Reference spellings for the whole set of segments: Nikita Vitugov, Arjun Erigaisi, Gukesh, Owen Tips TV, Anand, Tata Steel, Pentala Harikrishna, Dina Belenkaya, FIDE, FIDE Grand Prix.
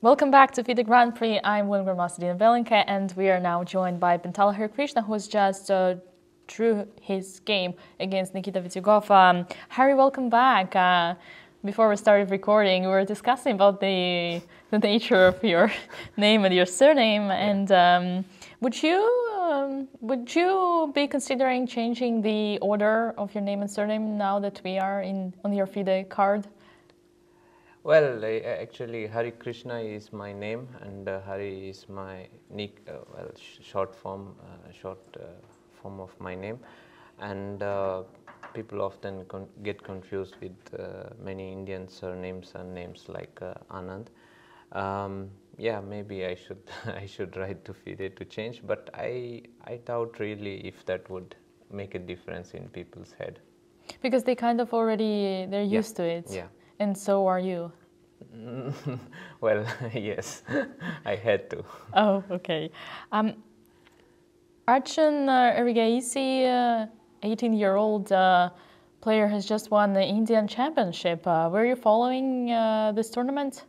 Welcome back to FIDE Grand Prix. I'm Wingman Master Dina Belenkaya, and we are now joined by Pentala Harikrishna, who has just drew his game against Nikita Vitugov. Hari, welcome back. Before we started recording, we were discussing about the nature of your name and your surname. Yeah. And would you be considering changing the order of your name and surname now that we are on your FIDE card? Well, actually, Harikrishna is my name, and Hari is my short form of my name, and people often get confused with many Indian surnames and names like Anand. Yeah, maybe I should I should write to FIDE to change, but I doubt really if that would make a difference in people's head, because they kind of already used to it. Yeah. And so are you? Well, yes, I had to. Oh, okay. Arjun Erigaisi, 18-year-old player, has just won the Indian Championship. Were you following this tournament?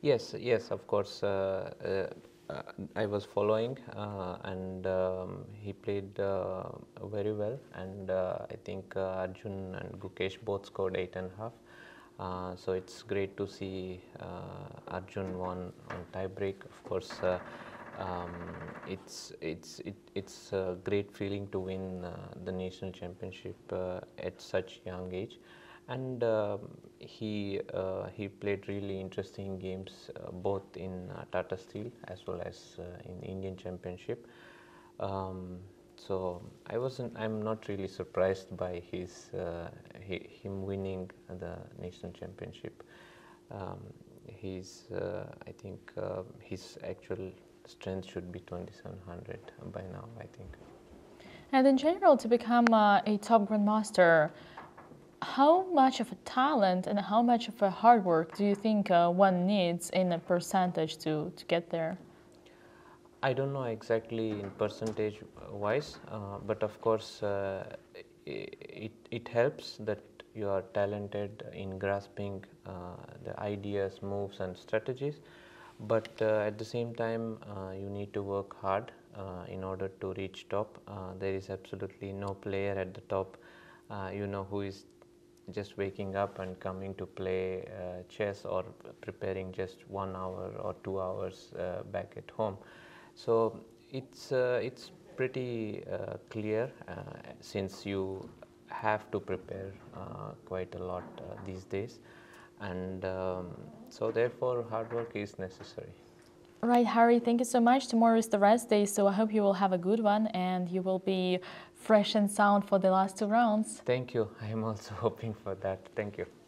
Yes, yes, of course. I was following, and he played very well. And I think Arjun and Gukesh both scored 8.5. So it's great to see Arjun won on tiebreak. Of course, it's a great feeling to win the national championship at such young age, and he played really interesting games both in Tata Steel as well as in the Indian Championship. So I'm not really surprised by him winning the national championship. I think his actual strength should be 2,700 by now, I think. And in general, to become a top grandmaster, how much of a talent and how much of a hard work do you think one needs in a percentage to get there? I don't know exactly in percentage wise, but of course it helps that you are talented in grasping the ideas, moves and strategies, but at the same time you need to work hard in order to reach top. There is absolutely no player at the top who is just waking up and coming to play chess or preparing just 1 hour or 2 hours back at home. So it's pretty clear since you have to prepare quite a lot these days, and so therefore hard work is necessary. Right, Hari, thank you so much. Tomorrow is the rest day, so I hope you will have a good one and you will be fresh and sound for the last 2 rounds. Thank you. I am also hoping for that. Thank you.